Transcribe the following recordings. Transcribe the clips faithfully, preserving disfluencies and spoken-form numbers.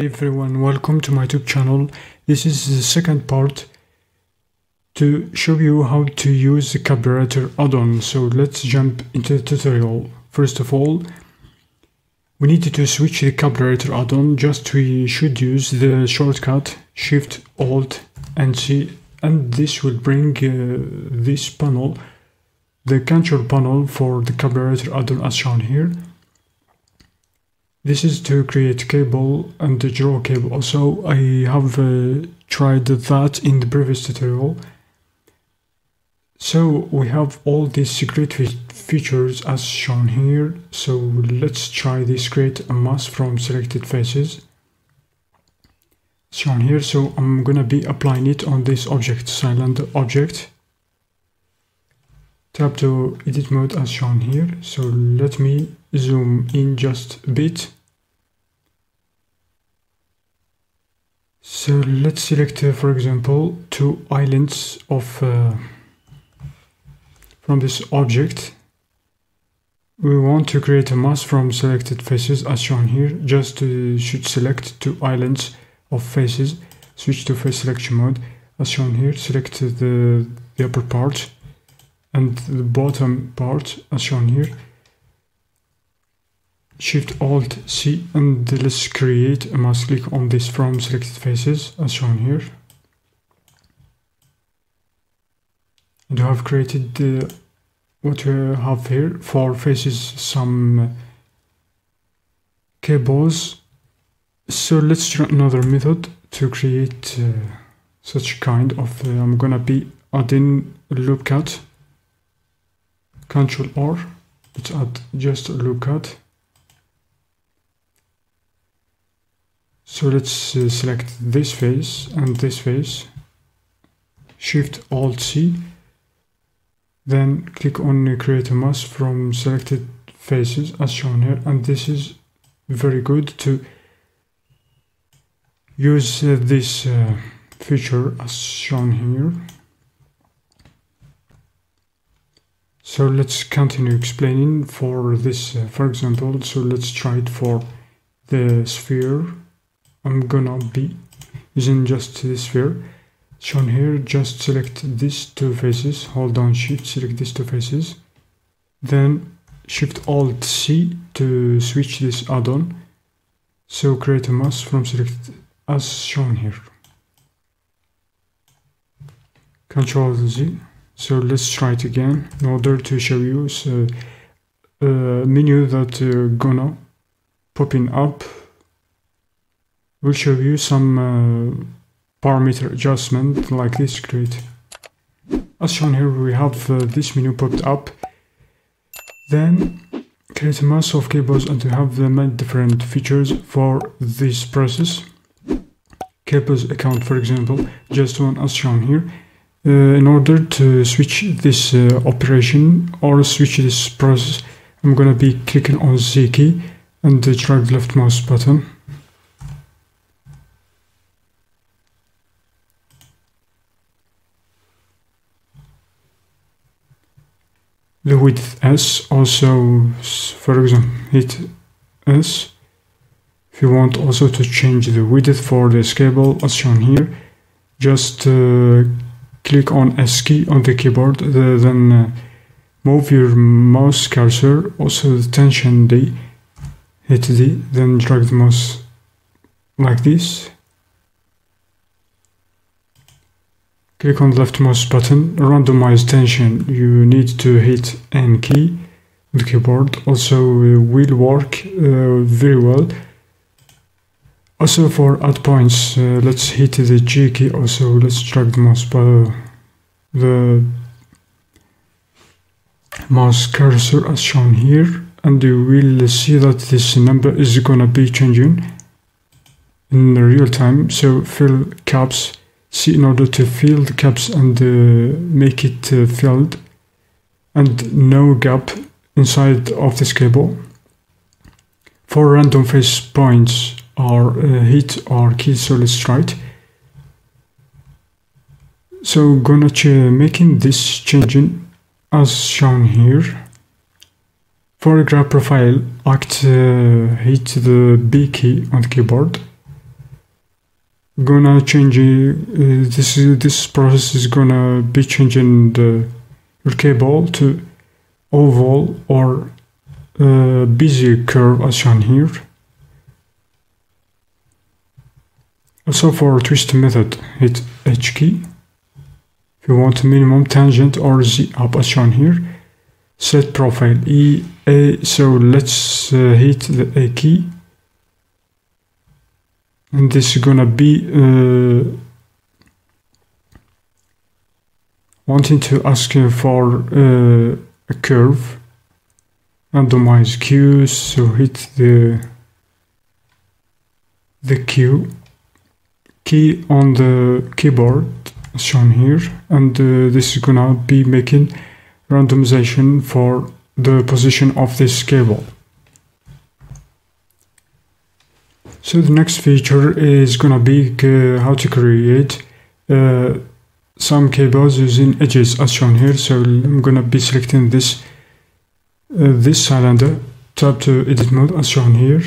Everyone, welcome to my YouTube channel. This is the second part to show you how to use the Cablerator add-on. So let's jump into the tutorial. First of all, we need to switch the Cablerator add-on. Just we should use the shortcut Shift Alt and C, and this will bring uh, this panel, the control panel for the Cablerator add-on as shown here. This is to create cable and to draw cable. Also, I have uh, tried that in the previous tutorial. So we have all these secret fe features as shown here. So let's try this, create a mask from selected faces shown here. So I'm gonna be applying it on this object, silent object. Tap to edit mode as shown here. So let me zoom in just a bit. So let's select uh, for example two islands of uh, from this object. We want to create a mask from selected faces as shown here. Just uh, should select two islands of faces, switch to face selection mode as shown here, select the, the upper part and the bottom part as shown here. Shift Alt C, and let's create a mask. Click on this from selected faces as shown here. And I have created the, what we have here for faces, some cables. So let's try another method to create uh, such kind of. Uh, I'm gonna be adding a loop cut. Control R. Let's add just a loop cut. So let's uh, select this face and this face, Shift Alt C, then click on uh, create a mask from selected faces as shown here. And this is very good to use uh, this uh, feature as shown here. So let's continue explaining for this, uh, for example. So let's try it for the sphere. I'm gonna be using just this sphere shown here. Just select these two faces, hold down Shift, select these two faces, then Shift Alt C to switch this add-on. So create a mask from select as shown here. Control Z. So let's try it again in order to show you so, uh, menu that uh, gonna popping up. We'll show you some uh, parameter adjustment like this grid. As shown here, we have uh, this menu popped up. Then create a mass of cables, and we have the many different features for this process. Cables account, for example, just one as shown here. Uh, in order to switch this uh, operation or switch this process, I'm gonna be clicking on Z key and uh, drag the left mouse button. The width S, also for example hit S. If you want also to change the width for this cable as shown here, just uh, click on S key on the keyboard, the, then uh, move your mouse cursor, also the tension D, hit D, then drag the mouse like this. Click on the left mouse button, randomize tension, you need to hit N key on the keyboard, also uh, will work uh, very well. Also for add points, uh, let's hit the G key, also let's drag the mouse, uh, the mouse cursor as shown here, and you will see that this number is gonna be changing in real time, so fill caps. See, in order to fill the gaps and uh, make it uh, filled and no gap inside of this cable. For random face points or uh, hit or key, so let's try it. So gonna ch making this changing as shown here. For graph profile, act uh, hit the B key on the keyboard. gonna change uh, this this process is gonna be changing the your cable to oval or uh, bezier curve as shown here. Also for twist method, hit H key. If you want minimum tangent or Z up as shown here. Set profile E A, so let's uh, hit the A key. And this is gonna be uh, wanting to ask for uh, a curve. Randomize Q, so hit the the Q key on the keyboard as shown here, and uh, this is gonna be making randomization for the position of this cable. So the next feature is gonna be uh, how to create uh, some cables using edges as shown here. So I'm gonna be selecting this uh, this cylinder, tap to edit mode as shown here.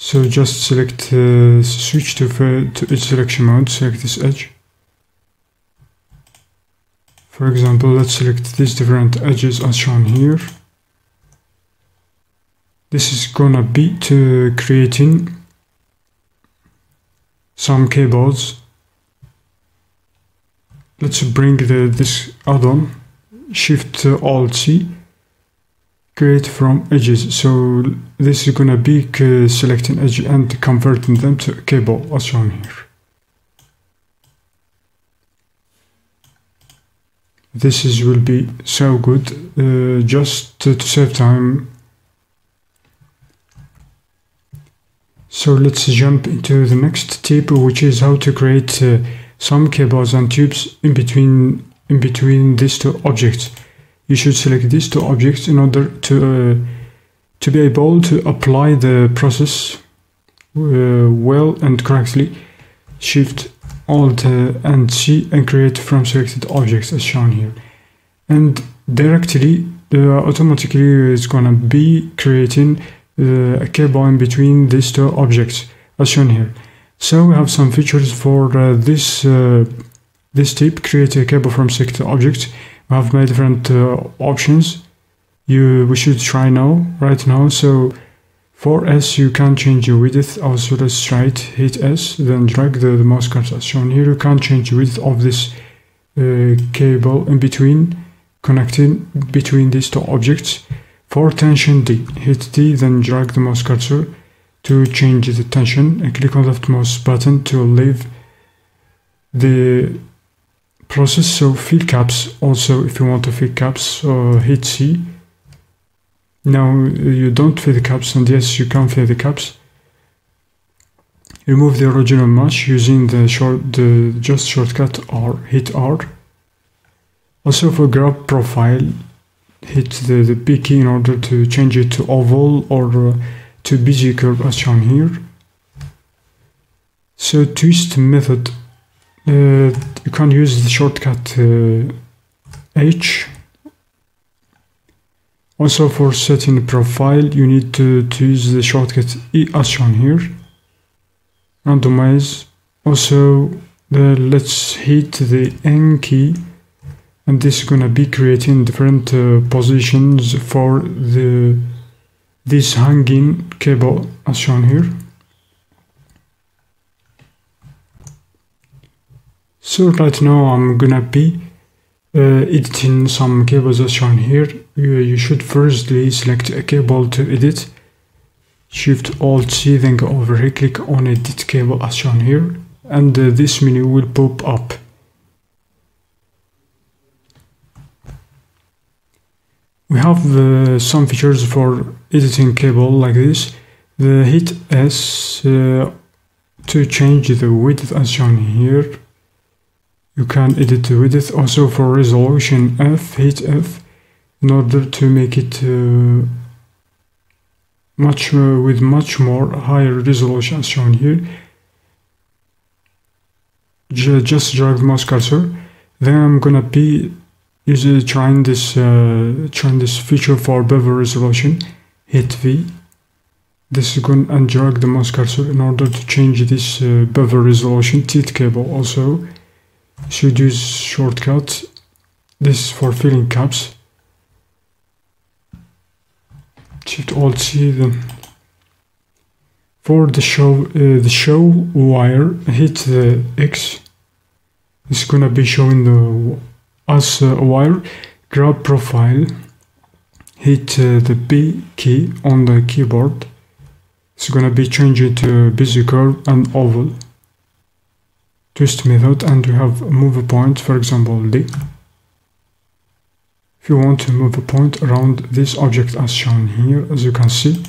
So just select uh, switch to to edge selection mode. Select this edge. For example, let's select these different edges as shown here. This is gonna be to creating some cables. Let's bring the, this add-on, Shift Alt C, create from edges. So this is gonna be selecting edge and converting them to cable as shown here. This is will be so good. Uh, just to, to save time. So let's jump into the next tip, which is how to create uh, some cables and tubes in between in between these two objects. You should select these two objects in order to uh, to be able to apply the process uh, well and correctly. Shift Alt uh, and C and create from selected objects as shown here. And directly, uh, automatically, it's gonna be creating Uh, a cable in between these two objects as shown here. So we have some features for uh, this uh, this tip, create a cable from selected objects. We have many different uh, options you we should try now right now. So for S you can change your width. Also let's try it. Hit S, then drag the, the mouse cursor as shown here. You can change the width of this uh, cable in between connecting between these two objects. For tension D, hit D, then drag the mouse cursor to change the tension and click on the left mouse button to leave the process. So fill caps, also if you want to fill caps, uh, hit C. Now you don't fill the caps, and yes, you can fill the caps. Remove the original mesh using the short, the just shortcut R, hit R. Also for grab profile, hit the, the P key in order to change it to oval or uh, to bezier curve as shown here. So twist method, uh, you can use the shortcut uh, H. Also for setting profile, you need to, to use the shortcut E as shown here. Randomize. Also uh, let's hit the N key. And this is gonna be creating different uh, positions for the this hanging cable as shown here. So right now I'm gonna be uh, editing some cables as shown here. You, you should firstly select a cable to edit. Shift Alt C, then go over here, click on edit cable as shown here, and uh, this menu will pop up. We have uh, some features for editing cable like this. The hit S uh, to change the width as shown here. You can edit the width. Also for resolution F, hit F in order to make it uh, much uh, with much more higher resolution as shown here. J just drag the mouse cursor. Then I'm gonna be is uh, trying this uh, trying this feature for bevel resolution. Hit V, This is going to undrag the mouse cursor in order to change this uh, bevel resolution. Teeth cable also should use shortcut. This is for filling caps. Shift Alt C. Then for the show uh, the show wire, hit the X. It's gonna be showing the us uh, wire. Grab profile. Hit uh, the B key on the keyboard. It's gonna be changing to busy curve and oval. Twist method, and you have move a point, for example D. If you want to move a point around this object as shown here, as you can see,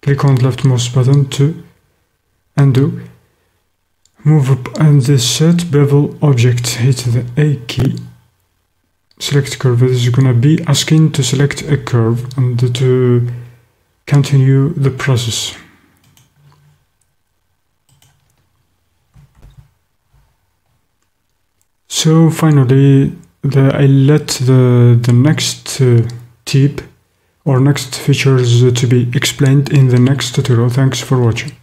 click on the left mouse button to undo. Move up and the set bevel object, hit the A key. Select curve. This is gonna be asking to select a curve and to continue the process. So finally, the, I let the the next uh, tip or next features to be explained in the next tutorial. Thanks for watching.